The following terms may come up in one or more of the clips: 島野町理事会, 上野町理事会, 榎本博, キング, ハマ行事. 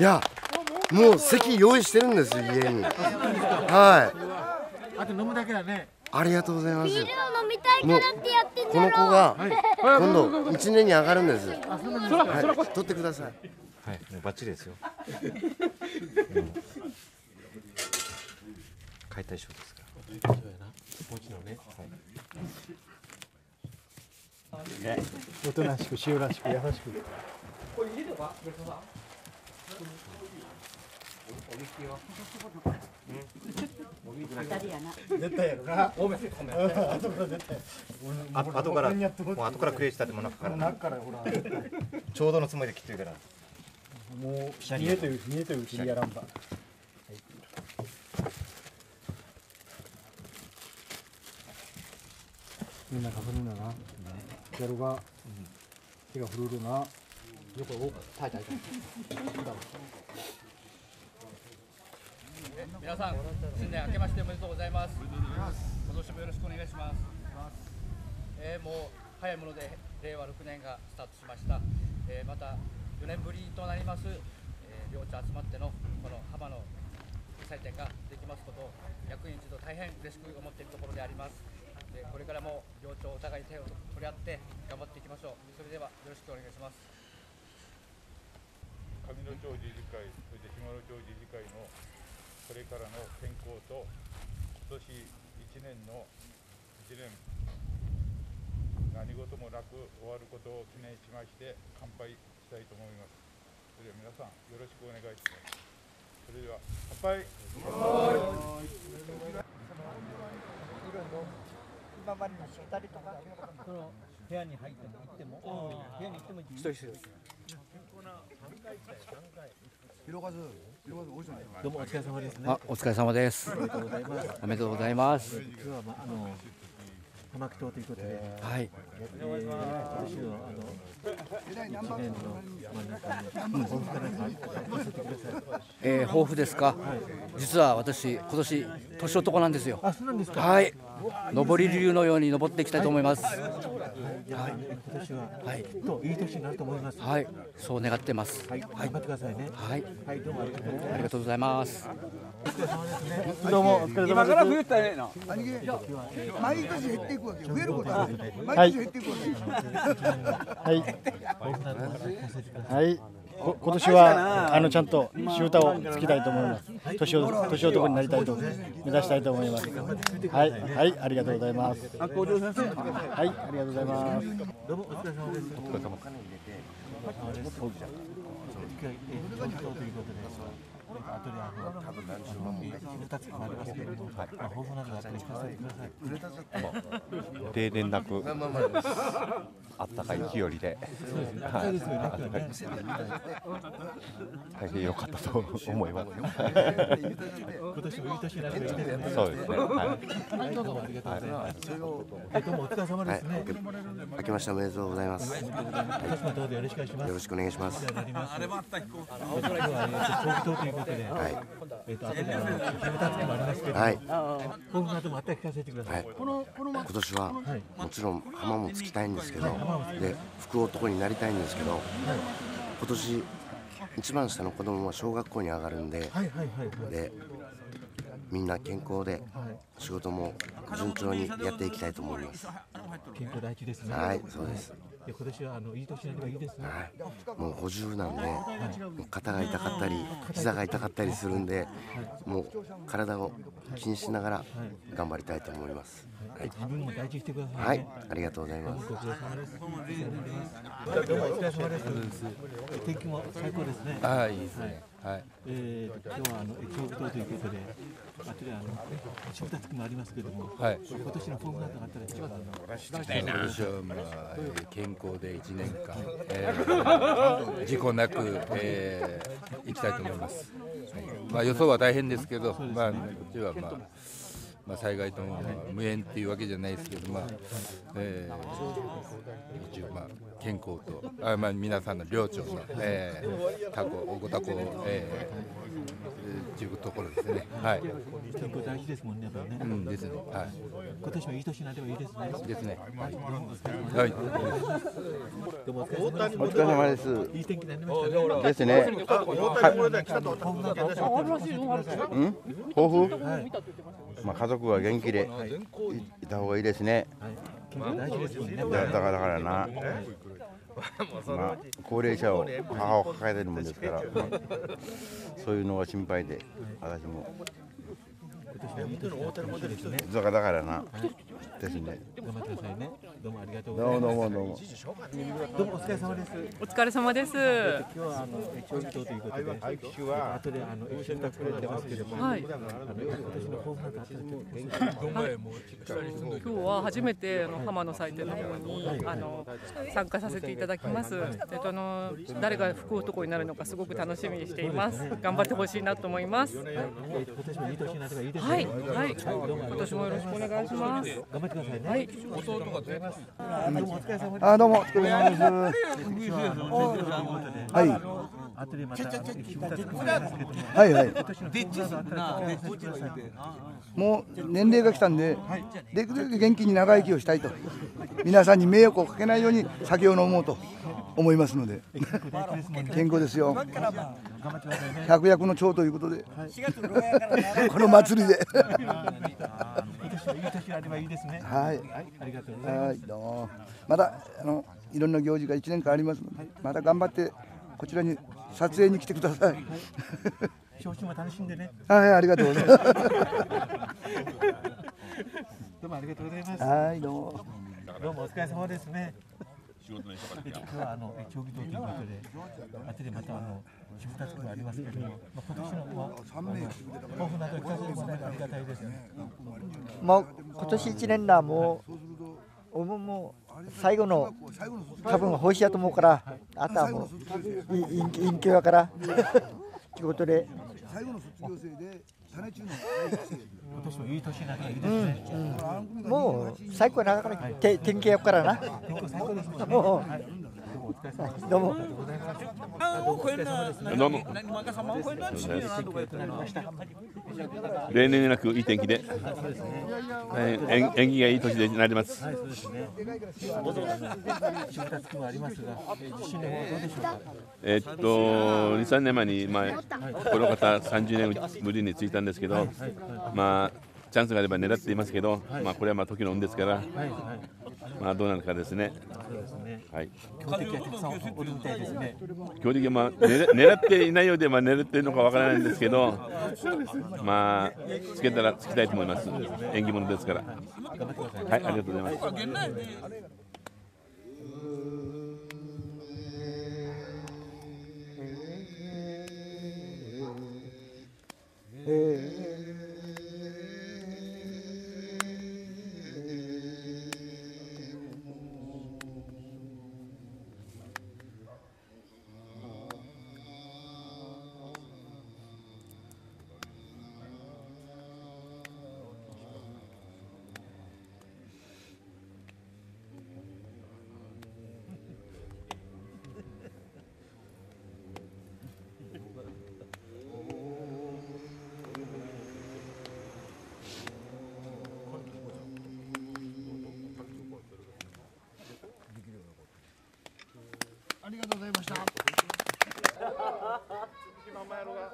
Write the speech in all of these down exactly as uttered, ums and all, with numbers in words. いやもう席用意してるんですよ、家に。はい。あと飲むだけだね。ありがとうございます。ビールを飲みたいからってやってんだろ。この子が今度一年に上がるんです。はい。取ってください。はい。バッチリですよ。解体ショーですから。もう一度ね。おとなしく、しおらしく、優しく。これ家では別は。後から後からクレイしたでも中からちょうどのつもりで切ってるからもう見えてる見えてるうちにやらんば。みんな確認だな。やるが手が震えるな。よく多く耐えたい。皆さん、新年明けましておめでとうございます。今年もよろしくお願いします。えー、もう早いものでれいわろくねんがスタートしました。えー、またよねんぶりとなります、えー、両地集まってのこの浜の祭典ができますことを役員一同大変嬉しく思っているところであります。でこれからも両庁お互い手を取り合って頑張っていきましょう。それではよろしくお願いします。上野町理事会、そして島野町理事会のこれからの健康と今年いちねんのいちねん何事もなく終わることを記念しまして乾杯したいと思います。それでは皆さんよろしくお願いします。それでは乾杯。今までのふたりとかこの部屋に入っても行っても部屋に行っても一人一人です。広がずどうもお疲れ様ですね。あ、お疲れ様です。おめでとうございます。今日はまああの浜木島ということで、はい。今年のあのいちねんの抱負から教えてください。え、抱負ですか。実は私今年年男なんですよ。あ、そうなんですか。はい。登り竜のように登っていきたいと思います。はい、今年は、はい、といい年になると思います。はい、そう願ってます。はい、頑張ってくださいね。はい、はい、どうもありがとうございます。どうも、今から増えたね。毎年減っていくわけ、増えることは。毎年減っていくわけ。はい。はい。今年はあのちゃんとシュータをつきたいと思います。年を年男になりたいと目指したいと思います。はいはいありがとうございます。はいありがとうございます。どうもお疲れ様です。お疲れ様です。あとであの多分来週はもう二つになりますけれども、まあ豊富なのでお伝えください。停電なく、あったかい日和で、大変良かったと思います。今年もいい年になりました。そうですね。はい。どうもありがとうございます。どうもお疲れ様ですね。明けましておめでとうございます。今年もどうぞよろしくお願いします。よろしくお願いします。あれもあった飛行機。はい。えっと、あとで、あの、キムタツキもありますけど。はい。今後とも、あったら聞かせてください。この、この、今年は、もちろん、浜もつきたいんですけど。で、福男になりたいんですけど。今年、一番下の子供は小学校に上がるんで。で。みんな健康で、仕事も順調にやっていきたいと思います。健康第一ですね。はい、そうです。今年はあのいい年になればいいですね。はい、もうごじゅうなんで、肩が痛かったり、膝が痛かったりするんで、もう体を気にしながら頑張りたいと思います。はい、自分も大事にしてください。はい、ありがとうございます。どうもお疲れ様です。天気も最高ですね。ああ、いいですね。はい。ええ、今日はあの京都ということで、あとであのシフト付きもありますけども、はい。今年のフォームが上がったら一番の。健康でいちねんかん、えー、事故なく、えー、行きたいと思います。はい、まあ予想は大変ですけど、まあこっちはまあまあ、災害とも無縁っていうわけじゃないですけど、まあえー、一応まあ健康とあ、まあ、皆さんの領長の、えー、タコご多幸を、えー、というところですね。はい。健康大事ですもんね。うんですね。はい。今年もいい年になればいいですね。ですね。はい。お疲れ様です。いい天気になりましたね。ですね。うん？豊富？はい。まあ家族は元気でいた方がいいですね。だからな、まあ、高齢者を母を抱えてるもんですから、まあ、そういうのが心配で私もだからなですね。どうもありがとうございます。どうもどうも。どうもお疲れ様です。お疲れ様です。今日はあの調理長ということで、後であの一緒に作られてますけども、今年の抱負なんかあったらちょっと。今日は初めてあの浜の祭典の方にあの参加させていただきます。えっとあの誰が福男になるのかすごく楽しみにしています。頑張ってほしいなと思います。今年もいい年になればいいですね。はいはい。今年もよろしくお願いします。頑張ってくださいね。はい。あ、どうもお疲れ様です。はいはいはい。もう年齢が来たんで、できるだけ元気に長生きをしたいと、皆さんに迷惑をかけないように酒を飲もうと思いますので、健康ですよ。百薬の長ということで、この祭りで。はい、はい、どうも。まだあのいろんな行事がいちねんかんありますので、また頑張ってこちらに撮影に来てください。招集も楽しんでね。はい、ありがとうございます。どうもありがとうございます。はい、どうも。どうもお疲れ様ですね。今日はあの長期ということで、あとでまたあの自分たちがありますけれども、今年の抱負など聞かせてもらえるありがたいですね。まあ今年一年だもう、もう最後の多分奉仕だと思うから、あとはもう隠居だからということで。最後の卒業生で種中の今年もいい年になればいいですね。もう最高だから天気よくからな。もうどうも。どうも。例年なくいい天気で、縁起がいい年になります。えっとに、さんねんまえにこの方さんじゅうねんぶりに着いたんですけど、まあチャンスがあれば狙っていますけど、まあこれはまあ時の運ですから、まあどうなるかですね。はい。強敵はまあ狙っていないようでまあ狙っているのかわからないんですけど、まあつけたらつきたいと思います。縁起物ですから。はい、ありがとうございます。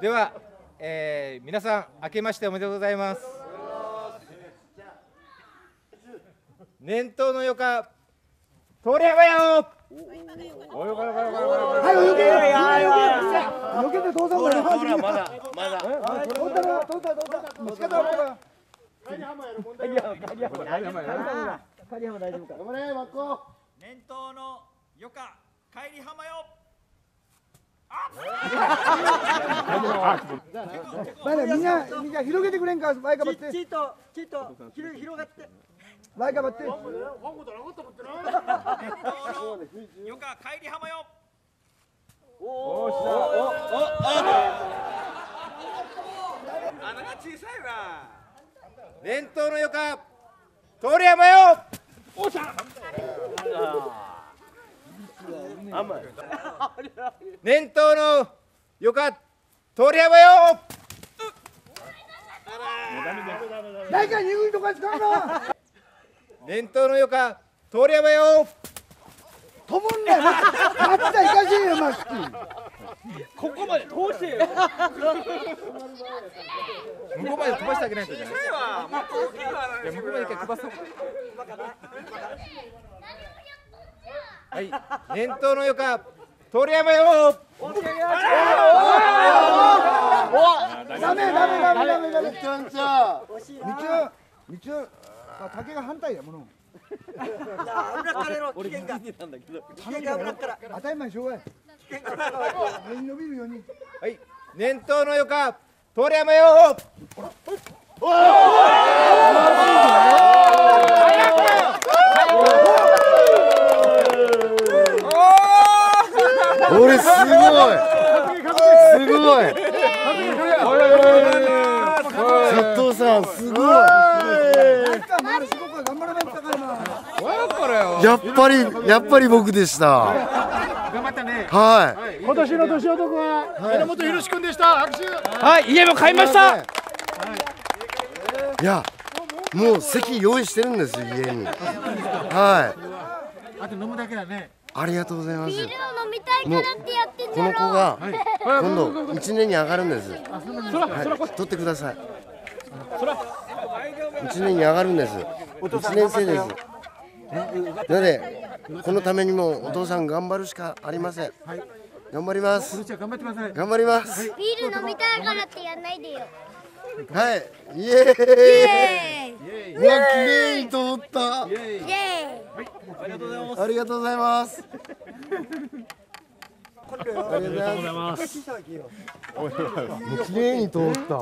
では、えー、皆さん明けましておめでとうございます。年頭のよか通り幅やをおよかよかよかよかよかよけてどうぞ。ほらほらまだまだどうだろうどうだろうどうだろうカリハマやる問題やカリハマ大丈夫か頑張れわこ年頭のよかカリハマよみんなみんな広げてくれんかワイカバってちっとちっと広がってワイカバってよか帰り浜よおーしおおあ穴が小さいな伝統のよか通り山よ。おっしゃ伝統のよか通り山よ。誰か鈍いとか使うな。伝統のよか通り山よ。ともんね。松田東山マスキー。ここまで通してよ。向こうまで飛ばしてあげないとじゃない。いや向こうまで一回飛ばそう。はい、伝統のよか通山よ。ダメダメダメダメダメ。みちゃんちゃん。みちゃん。竹が反対やもの。俺気づいてたんだけど。当たり前しょうがない。伸びるように。はい、年頭のよか通山よ。俺すごい。すごい。佐藤さんすごい。やっぱりやっぱり僕でした。はい、今年の年男は榎本博君でした。拍手。はい、家も買いました。いや、もう席用意してるんですよ、家に。はい。あと飲むだけだね。ありがとうございます。ビールを飲みたいからってやってんだろ。この子が今度一年に上がるんです。取ってください。一年に上がるんです。一年生です。なので。このためにもお父さん頑張るしかありません。頑張ります。頑張ってください。頑張ります。ビール飲みたいからってやんないでよ。はい。イエーイ。うわ、綺麗に通った。イエーイ。ありがとうございます。ありがとうございます。綺麗に通った。う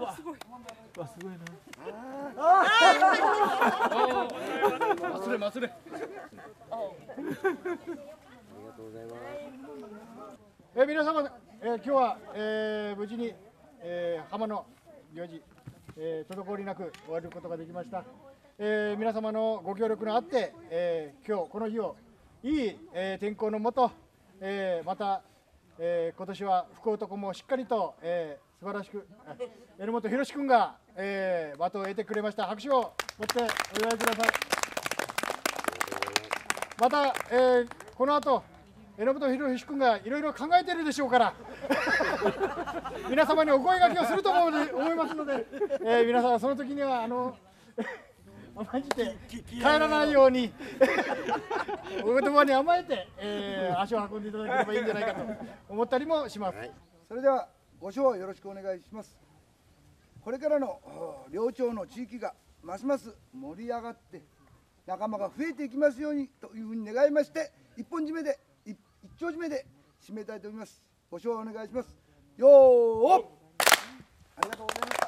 わ、すごい。うわ、すごいな。あ、忘れ、忘れ。ありがとうございます。え、皆様、え、今日は、え、無事に、え、浜の行事、え、滞りなく終わることができました。え、皆様のご協力のあって、え、今日この日をいい、え、天候のもと、え、また。えー、今年は福男もしっかりと、えー、素晴らしく榎本博君が、えー、的を得てくれました。拍手を持ってお祝いください。また、えー、この後榎本博君がいろいろ考えているでしょうから皆様にお声がけをすると思いますので、えー、皆さんその時にはあの甘んじて帰らないようにお言葉に甘えて、えー、足を運んでいただければいいんじゃないかと思ったりもします、はい、それではご賞をよろしくお願いします。これからの両町の地域がますます盛り上がって仲間が増えていきますようにというふうに願いまして、一本締めで 一, 一丁締めで締めたいと思います。ご賞をお願いします。よーっ、ありがとうございます。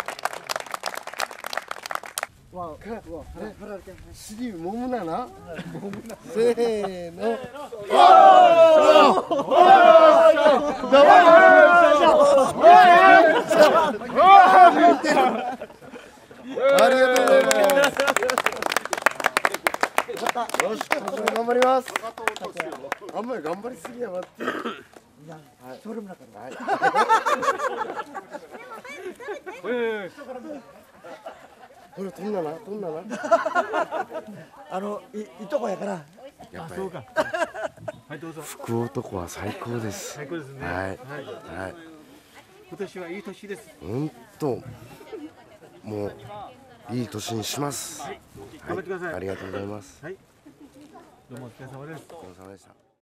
わあ、すりもむなな。せーの。ありがとうございます。よし、頑張ります。あんまり頑張りすぎやなって。それもなかった。これ飛んだな、飛んだな。あの、い、いとこやから。やっぱり。はい、どうぞ。福男は最高です。最高ですね。はい。はい。今年はいい年です。うんと。もう。いい年にします。はい。頑張ってください。ありがとうございます。はい。どうもお疲れ様です。お疲れ様でした。